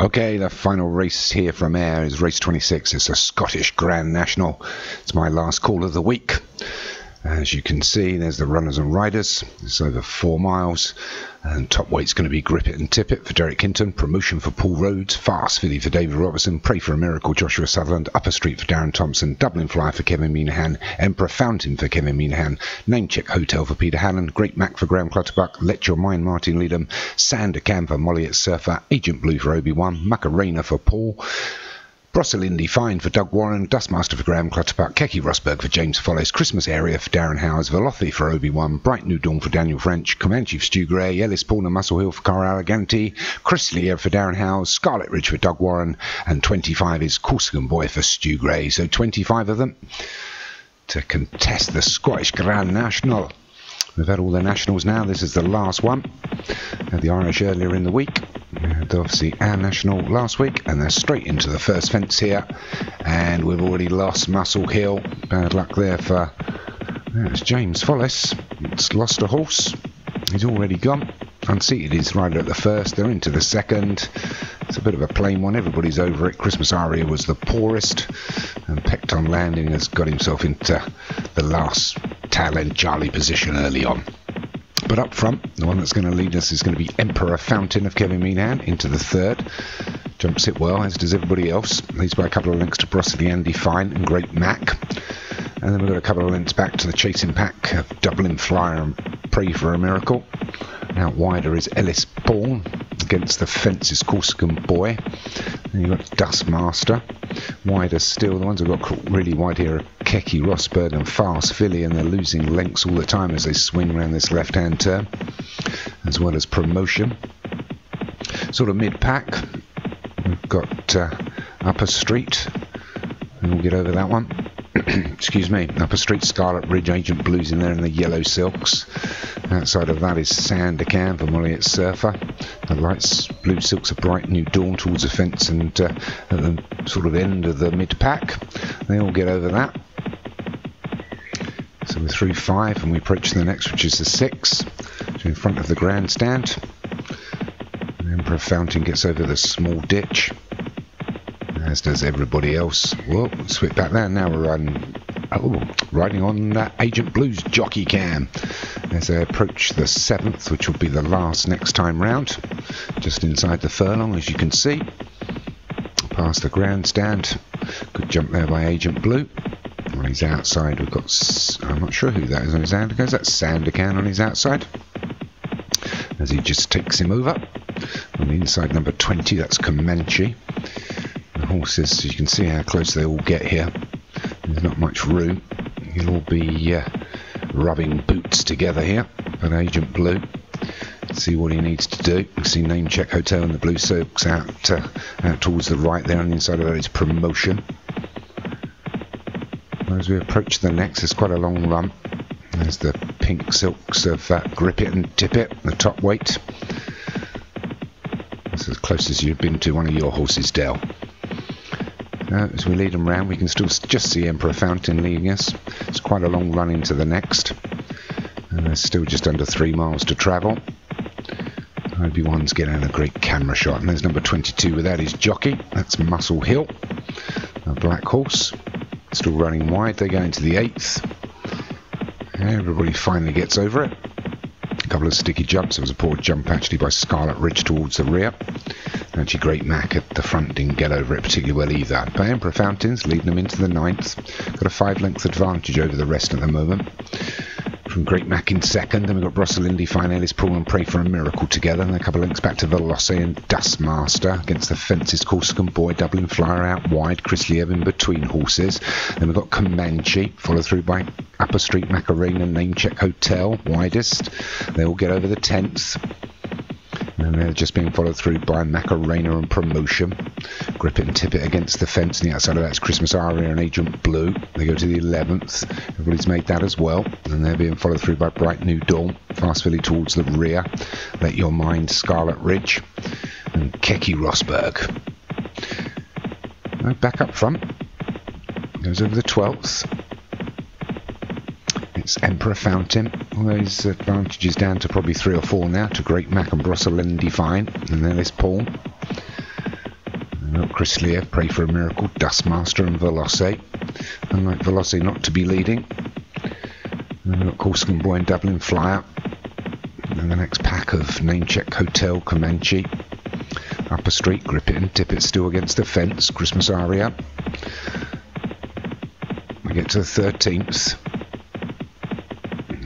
Okay, the final race here from air is race 26. It's a Scottish Grand National. It's my last call of the week. As you can see, there's the runners and riders. It's over 4 miles. And top weight's going to be Grip It and Tip It for Derek Hinton, Promotion for Paul Rhodes, Fast Philly for David Robertson, Pray for a Miracle, Joshua Sutherland, Upper Street for Darren Thompson, Dublin Flyer for Kevin Minahan, Emperor Fountain for Kevin Minahan, Namecheck Hotel for Peter Hannon, Great Mac for Graham Clutterbuck, Let Your Mind Martin Leadham, Sandakan for Molly Attersurfer, Agent Blue for Obi-Wan, Macarena for Paul, Brosely Andy Fine for Doug Warren, Dustmaster for Graham Clutterbuck, Keke Rosberg for James Follis, Christmas Aria for Darren Howes, Veloce for Obi-Wan, Bright New Dawn for Daniel French, Comanche for Stu Gray, Ellis Paul and Muscle Hill for Carl Alaganti, Chris Lear for Darren Howes, Scarlet Ridge for Doug Warren, and 25 is Corsican Boy for Stu Gray. So 25 of them to contest the Scottish Grand National. We've had all the nationals now. This is the last one. Had the Irish earlier in the week. We had obviously our national last week, and they're straight into the first fence here. And we've already lost Muscle Hill. Bad luck there for there's James Follis. It's lost a horse. He's already gone. Unseated his rider at the first. They're into the second. It's a bit of a plain one. Everybody's over it. Christmas Aria was the poorest. And Pecked on Landing has got himself into the last tail end Charlie position early on. But up front, the one that's going to lead us is going to be Emperor Fountain of Kevin Minahan into the third. Jumps it well, as does everybody else. Leads by a couple of lengths to Brosely Andy Fine and Great Mac. And then we've got a couple of lengths back to the chasing pack of Dublin Flyer and Pray for a Miracle. Out wider is Ellis Paul. Against the fence is Corsican Boy. Then you've got Dustmaster. Wider still, the ones that got really wide here are Keke Rosberg and Fast Philly, and they're losing lengths all the time as they swing around this left-hand turn, as well as Promotion. Sort of mid-pack, we've got Upper Street, and we'll get over that one. Excuse me, Upper Street, Scarlet Ridge, Agent Blue's in there in the yellow silks. Outside of that is Sandakan for Molly Attersurfer. The lights, blue silks, a Bright New Dawn towards the fence and at the sort of end of the mid-pack. They all get over that. So we're through five and we approach the next, which is the six, in front of the grandstand. And Emperor Fountain gets over the small ditch, as does everybody else. Well, switch back there. Now we're riding on Agent Blue's jockey cam as they approach the seventh, which will be the last next time round. Just inside the furlong, as you can see. Past the grandstand. Good jump there by Agent Blue. On his outside, we've got... I'm not sure who that is on his hand. Is that Sandakan on his outside? As he just takes him over. On the inside, number 20, that's Comanche. Horses, so you can see how close they all get here. There's not much room. You'll all be rubbing boots together here. But Agent Blue, see what he needs to do. You see Namecheck Hotel and the blue silks out towards the right there, and the inside of that is Promotion. As we approach the next, it's quite a long run. There's the pink silks of Grip It and Tip It, the top weight. That's as close as you've been to one of your horses, Dell. As we lead them round, we can still just see Emperor Fountain leading us. It's quite a long run into the next. And there's still just under 3 miles to travel. Obi-Wan's getting a great camera shot. And there's number 22 without his jockey. That's Muscle Hill. A black horse. Still running wide. They go into the eighth. Everybody finally gets over it. A couple of sticky jumps. There was a poor jump actually by Scarlet Ridge towards the rear. Actually, Great Mac at the front didn't get over it particularly well either. But Emperor Fountain's leading them into the ninth. Got a 5-length advantage over the rest at the moment. From Great Mac in second, then we've got Brosely Andy Fine, Ellis Paul and Pray for a Miracle together. And a couple of lengths back to Veloce and Dustmaster. Against the fences, Corsican Boy, Dublin Flyer out wide, Chris Lear in between horses. Then we've got Comanche, followed through by Upper Street, Macarena, Namecheck Hotel, widest. They all get over the 10th. And they're just being followed through by Macarena and Promotion. Grip It and Tip It against the fence. And the outside of that's Christmas Aria and Agent Blue. They go to the 11th. Everybody's made that as well. And they're being followed through by Bright New Dawn. Fast Philly towards the rear. Let Your Mind, Scarlet Ridge. And Keke Rosberg. And back up front. Goes over the 12th. Emperor Fountain. All those advantages down to probably 3 or 4 now to Great Mac and Brosely Andy Fine, and then there's Paul. Chris Lear, Pray for a Miracle, Dustmaster and Veloce. Unlike Veloce not to be leading. And then we've got Corsican Boy and Dublin Flyer. And the next pack of Namecheck Hotel, Comanche. Upper Street, Grip It and Tip It still against the fence, Christmas Aria. We get to the 13th.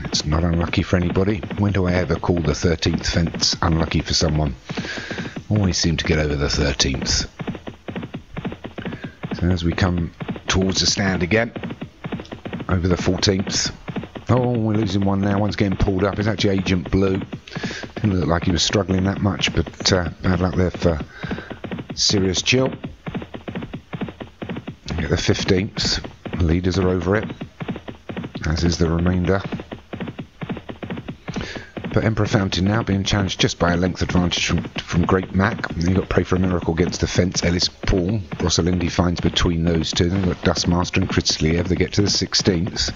It's not unlucky for anybody. When do I ever call the 13th fence unlucky for someone? Always seem to get over the 13th. So as we come towards the stand again, over the 14th. Oh, we're losing one now. One's getting pulled up. It's actually Agent Blue. Didn't look like he was struggling that much, but bad luck there for Serious Chill. Get the 15th. The leaders are over it, as is the remainder. But Emperor Fountain now being challenged just by a length advantage from Great Mac. And then you've got Pray for a Miracle against the fence, Ellis Paul. Brosely Andy Fine between those two. Then you've got Dustmaster and Chris Lear. They get to the 16th.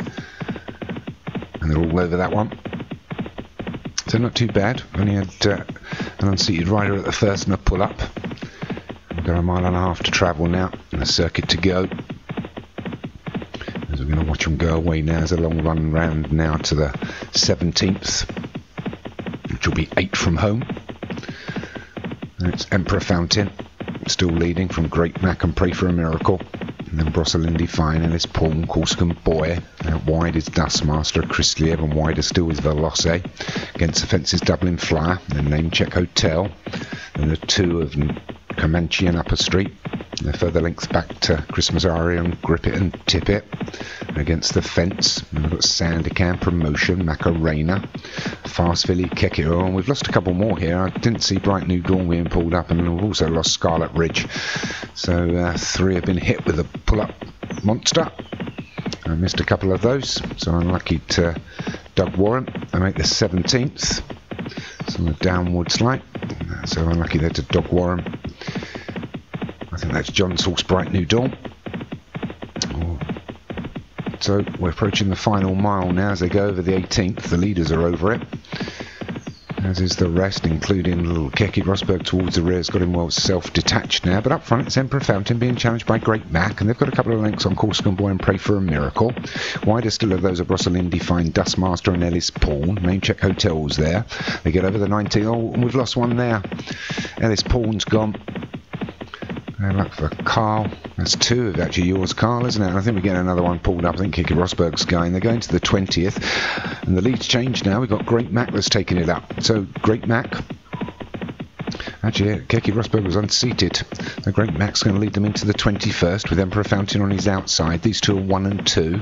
And they're all over that one. So not too bad. Only had an unseated rider at the first and a pull-up. We've got a mile and a half to travel now and a circuit to go. As we're going to watch them go away now. There's a long run round now to the 17th. Will be 8 from home. And it's Emperor Fountain still leading from Great Mac and Pray for a Miracle, and then Brosely Andy Fine, Ellis Paul, Corsican Boy. Out wide is Dustmaster, Chris Lear, and wider still is Veloce. Against the fence is Dublin Flyer, then Namecheck Hotel, and the two of Comanche and Upper Street. And the further length back to Christmas Aria and Grip It and Tip It. Against the fence, we've got Sandakan, Promotion, Macarena, Fast Philly, Keke. Oh, and we've lost a couple more here. I didn't see Bright New Dawn being pulled up, and we've also lost Scarlet Ridge. So three have been hit with a pull-up monster. I missed a couple of those, so unlucky to Doug Warren. I make the 17th. It's on a downward slide, so unlucky there to Doug Warren. I think that's John's horse, Bright New Dawn. So we're approaching the final mile now as they go over the 18th. The leaders are over it, as is the rest, including little Keke Rosberg towards the rear. Has got him well self-detached now, but up front it's Emperor Fountain being challenged by Great Mac, and they've got a couple of lengths on Corsican Boy and Pray for a Miracle. Wider still are those of Brosely Andy Fine, Dustmaster and Ellis Paul. Namecheck Hotel's there. They get over the 19th. Oh, and we've lost one there. Ellis Paul's gone. Good luck for Carl. That's two of actually yours, Carl, isn't it? And I think we're getting another one pulled up. I think Keke Rosberg's going. They're going to the 20th. And the lead's changed now. We've got Great Mac that's taking it up. So, Great Mac. Actually, Keke Rosberg was unseated. The Great Mac's going to lead them into the 21st with Emperor Fountain on his outside. These two are 1 and 2.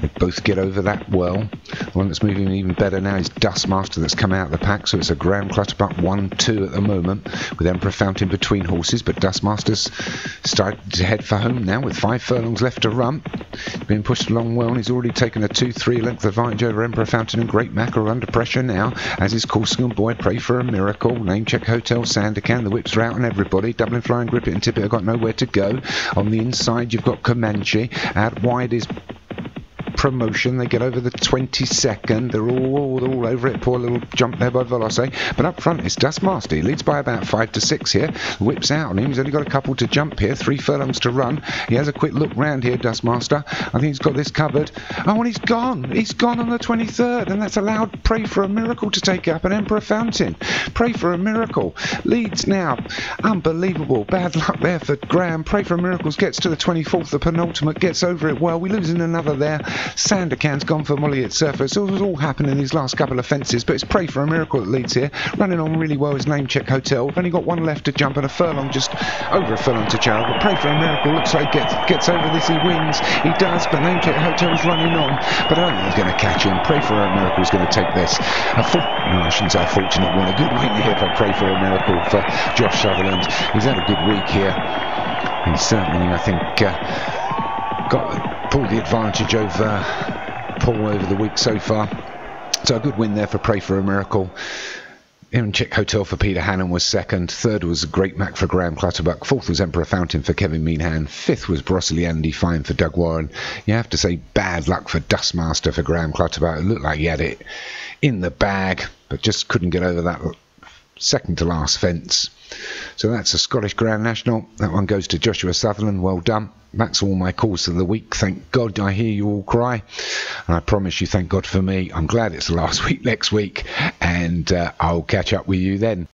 They both get over that well. The one that's moving even better now is Dustmaster that's come out of the pack, so it's a Graham Clutterbuck 1-2 at the moment with Emperor Fountain between horses, but Dustmaster's started to head for home now with 5 furlongs left to run. He's been pushed along well and he's already taken a 2-3 length advantage over Emperor Fountain, and Great Mac are under pressure now, as is Corsican Boy, Pray for a Miracle, Namecheck Hotel, Sandakan. The whips are out on everybody. Dublin Flyer and Grip It and Tip It have got nowhere to go. On the inside you've got Comanche. Out wide is Promotion. They get over the 22nd. They're all over it. Poor little jump there by Veloce. But up front it's Dustmaster. He leads by about 5 to 6 here. Whips out on him. He's only got a couple to jump here. 3 furlongs to run. He has a quick look round here, Dustmaster. I think he's got this covered. Oh, and he's gone. He's gone on the 23rd, and that's allowed Pray for a Miracle to take up an Emperor Fountain. Pray for a Miracle leads now. Unbelievable. Bad luck there for Graham. Pray for a Miracle gets to the 24th. The penultimate gets over it well. We're losing another there. Sandakan's gone for Molly Attersurfer. So it's all happened in these last couple of fences, but it's Pray for a Miracle that leads here. Running on really well is Namecheck Hotel. We've only got 1 left to jump and a furlong, just over a furlong to Charles. But Pray for a Miracle looks like gets over this. He wins. He does, but Namecheck Hotel's running on. But I don't think he's going to catch him. Pray for a Miracle's going to take this. I shouldn't say a fortunate one. A good win here for Pray for a Miracle for Josh Sutherland. He's had a good week here. And certainly, I think, pulled the advantage over Paul over the week so far. So a good win there for Pray for a Miracle. Namecheck Hotel for Peter Hannon was second. Third was Great Mac for Graham Clutterbuck. Fourth was Emperor Fountain for Kevin Minahan. Fifth was Brosely Andy Fine for Doug Warren. You have to say bad luck for Dustmaster for Graham Clutterbuck. It looked like he had it in the bag, but just couldn't get over that second to last fence. So that's a Scottish Grand National. That one goes to Joshua Sutherland. Well done. That's all my calls of the week. Thank God. I hear you all cry, and I promise you, thank God for me. I'm glad it's the last week next week, and I'll catch up with you then.